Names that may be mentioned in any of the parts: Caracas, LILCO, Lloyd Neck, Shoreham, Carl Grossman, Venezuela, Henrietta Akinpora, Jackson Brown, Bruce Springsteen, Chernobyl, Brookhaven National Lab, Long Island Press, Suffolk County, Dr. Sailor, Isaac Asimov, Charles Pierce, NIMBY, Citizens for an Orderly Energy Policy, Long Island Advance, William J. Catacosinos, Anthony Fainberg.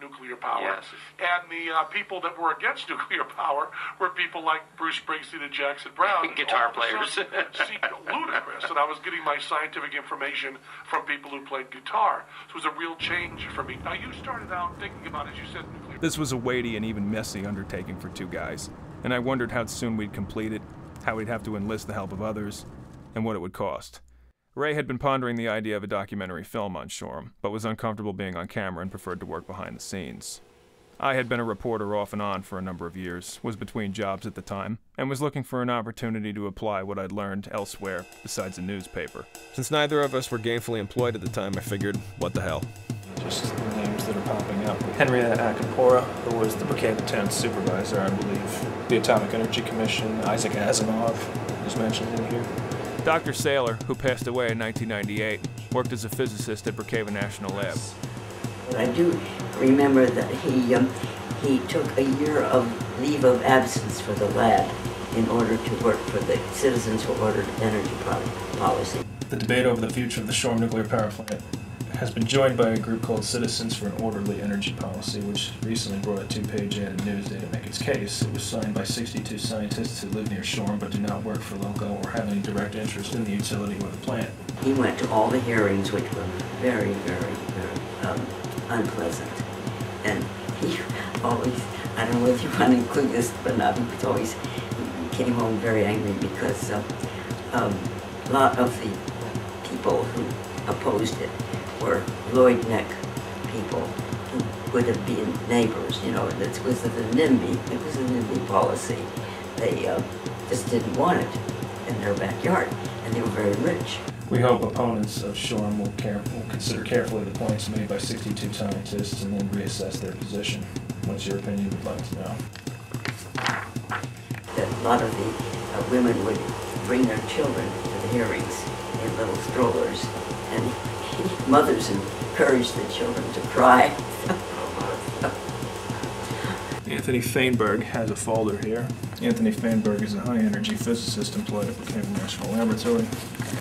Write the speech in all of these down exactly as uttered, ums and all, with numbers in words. nuclear power. Yes. And the uh, people that were against nuclear power were people like Bruce Springsteen and Jackson Brown. Guitar players. Seemed ludicrous. And I was getting my scientific information from people who played guitar. So it was a real change for me. Now, you started out thinking about, as you said, nuclear. This was a weighty and even messy undertaking for two guys. And I wondered how soon we'd complete it, how we'd have to enlist the help of others, and what it would cost. Ray had been pondering the idea of a documentary film on Shoreham, but was uncomfortable being on camera and preferred to work behind the scenes. I had been a reporter off and on for a number of years, was between jobs at the time, and was looking for an opportunity to apply what I'd learned elsewhere besides a newspaper. Since neither of us were gainfully employed at the time, I figured, what the hell. Just the names that are popping up. Henrietta Akinpora, who was the Brookhaven town supervisor, I believe. The Atomic Energy Commission, Isaac Asimov is mentioned in here. Doctor Sailor, who passed away in nineteen ninety-eight, worked as a physicist at Brookhaven National Lab. I do remember that he, um, he took a year of leave of absence for the lab in order to work for the Citizens for Orderly Energy Policy. The debate over the future of the Shoreham nuclear power plant has been joined by a group called Citizens for an Orderly Energy Policy, which recently brought a two-page ad in Newsday to make its case. It was signed by sixty-two scientists who live near Shoreham but do not work for LILCO or have any direct interest in the utility or the plant. He went to all the hearings, which were very, very, very um, unpleasant. And he always, I don't know if you want to include this but not, he was always, he came home very angry because um, um, a lot of the people who opposed it were Lloyd Neck people who would have been neighbors, you know, and it was the NIMBY, it was a NIMBY policy. They uh, just didn't want it in their backyard, and they were very rich. We hope opponents of Shoreham will, care, will consider carefully the points made by sixty-two scientists and then reassess their position. What's your opinion? We'd like to know. That a lot of the uh, women would bring their children to the hearings in little strollers, and mothers encouraged the children to cry. Anthony Fainberg has a folder here. Anthony Fainberg is a high-energy physicist employed at Brookhaven National Laboratory.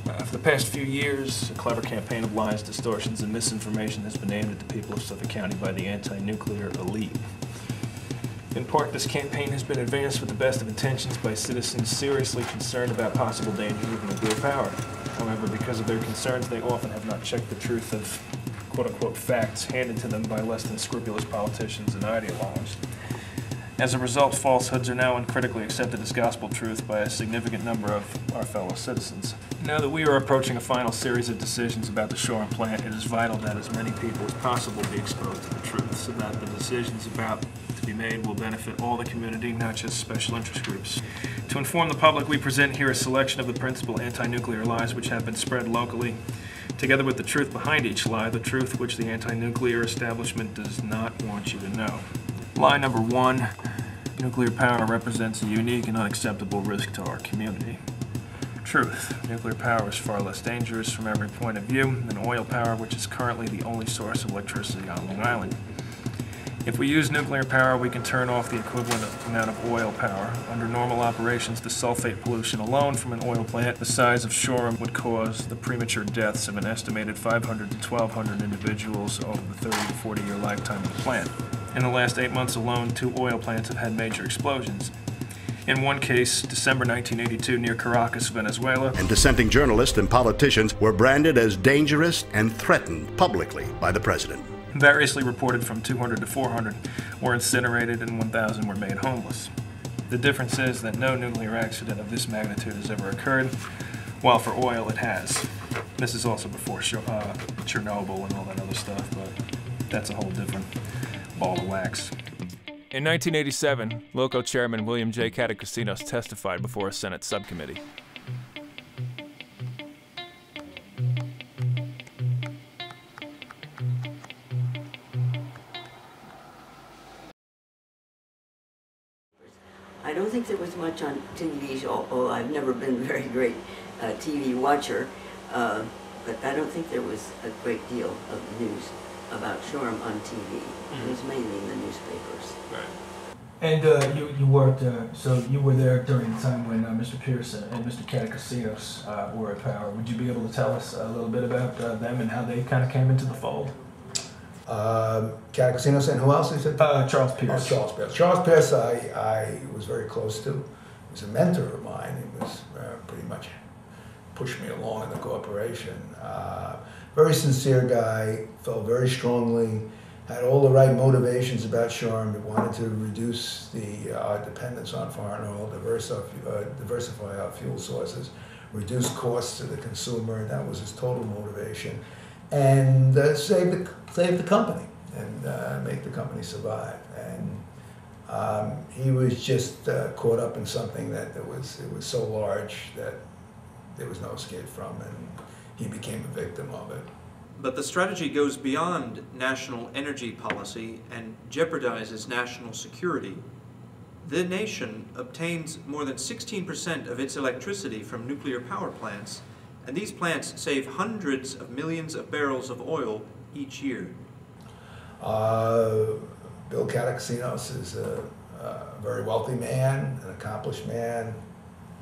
Uh, for the past few years, a clever campaign of lies, distortions, and misinformation has been aimed at the people of Suffolk County by the anti-nuclear elite. In part, this campaign has been advanced with the best of intentions by citizens seriously concerned about possible dangers of nuclear power. However, because of their concerns, they often have not checked the truth of quote-unquote facts handed to them by less than scrupulous politicians and ideologues. As a result, falsehoods are now uncritically accepted as gospel truth by a significant number of our fellow citizens. Now that we are approaching a final series of decisions about the Shoreham plant, it is vital that as many people as possible be exposed to the truth, so that the decisions about to be made will benefit all the community, not just special interest groups. To inform the public, we present here a selection of the principal anti-nuclear lies which have been spread locally, together with the truth behind each lie, the truth which the anti-nuclear establishment does not want you to know. Lie number one, nuclear power represents a unique and unacceptable risk to our community. Truth, nuclear power is far less dangerous from every point of view than oil power, which is currently the only source of electricity on Long Island. If we use nuclear power, we can turn off the equivalent amount of oil power. Under normal operations, the sulfate pollution alone from an oil plant the size of Shoreham would cause the premature deaths of an estimated five hundred to twelve hundred individuals over the thirty to forty year lifetime of the plant. In the last eight months alone, two oil plants have had major explosions. In one case, December nineteen eighty-two, near Caracas, Venezuela. And dissenting journalists and politicians were branded as dangerous and threatened publicly by the president. Variously reported from two hundred to four hundred were incinerated and one thousand were made homeless. The difference is that no nuclear accident of this magnitude has ever occurred, while for oil it has. This is also before uh, Chernobyl and all that other stuff, but that's a whole different ball of wax. In nineteen eighty-seven, LILCO Chairman William J. Catacosinos testified before a Senate subcommittee. I don't think there was much on T V, although I've never been a very great uh, T V watcher, uh, but I don't think there was a great deal of news about Shoreham on T V. Mm-hmm. It was mainly in the newspapers. Right. And uh, you, you worked, uh, so you were there during the time when uh, Mister Pierce and Mister Catacosinos uh, were at power. Would you be able to tell us a little bit about uh, them and how they kind of came into the fold? um, Catacosinos, and who else is it? Uh, Charles Pierce. Oh, Charles Pierce. Charles Pierce I, I was very close to. He was a mentor of mine. He was uh, pretty much pushed me along in the corporation. Uh, very sincere guy, felt very strongly, had all the right motivations about Shoreham, but wanted to reduce the uh, dependence on foreign oil, diversify, uh, diversify our fuel sources, reduce costs to the consumer, and that was his total motivation, and uh, save, the, save the company and uh, make the company survive. And um, he was just uh, caught up in something that it was, it was so large that there was no escape from, and he became a victim of it. But the strategy goes beyond national energy policy and jeopardizes national security. The nation obtains more than sixteen percent of its electricity from nuclear power plants, and these plants save hundreds of millions of barrels of oil each year. Uh, Bill Catacosinos is a, a very wealthy man, an accomplished man,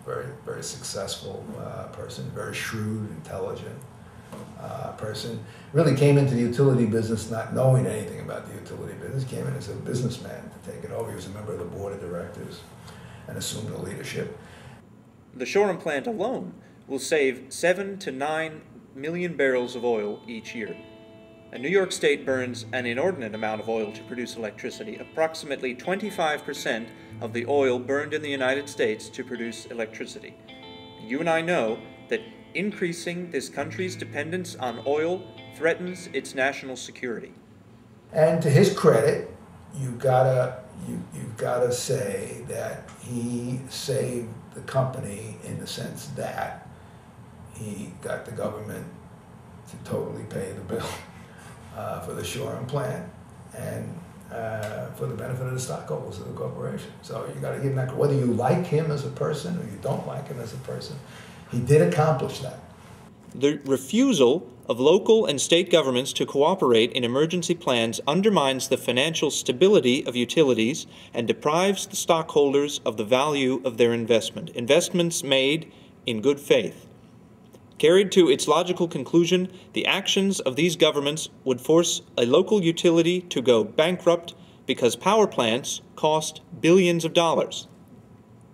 very, very successful uh, person, very shrewd, intelligent. Uh, person, really came into the utility business not knowing anything about the utility business, came in as a businessman to take it over. He was a member of the board of directors and assumed the leadership. The Shoreham plant alone will save seven to nine million barrels of oil each year. And New York State burns an inordinate amount of oil to produce electricity, approximately twenty-five percent of the oil burned in the United States to produce electricity. You and I know that increasing this country's dependence on oil threatens its national security. And to his credit, you gotta you you've gotta say that he saved the company in the sense that he got the government to totally pay the bill uh, for the Shoreham plant and uh, for the benefit of the stockholders of the corporation. So you gotta give him that, whether you like him as a person or you don't like him as a person. He did accomplish that. The refusal of local and state governments to cooperate in emergency plans undermines the financial stability of utilities and deprives the stockholders of the value of their investment. Investments made in good faith. Carried to its logical conclusion, the actions of these governments would force a local utility to go bankrupt because power plants cost billions of dollars.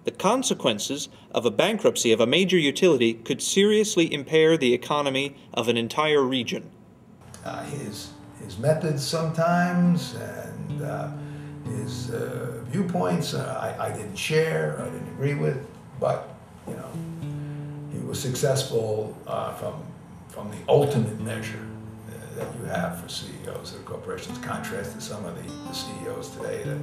The consequences of a bankruptcy of a major utility could seriously impair the economy of an entire region. Uh, his, his methods sometimes and uh, his uh, viewpoints uh, I, I didn't share, I didn't agree with, but, you know, he was successful uh, from, from the ultimate measure uh, that you have for C E Os of corporations, contrast to some of the, the C E Os today that,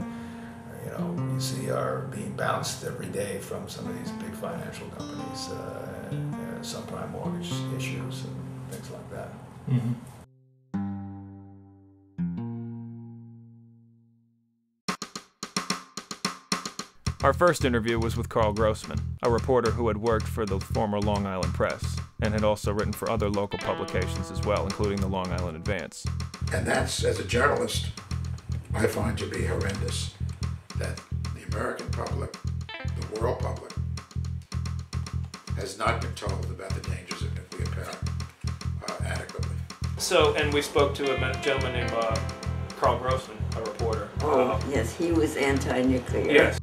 you know, you see are being bounced every day from some of these big financial companies, uh, and, uh, subprime mortgage issues and things like that. Mm-hmm. Our first interview was with Carl Grossman, a reporter who had worked for the former Long Island Press and had also written for other local publications as well, including the Long Island Advance. And that's, as a journalist, I find to be horrendous. That the American public, the world public, has not been told about the dangers of nuclear power uh, adequately. So, and we spoke to a gentleman named uh, Carl Grossman, a reporter. Oh, uh, yes, he was anti-nuclear. Yes.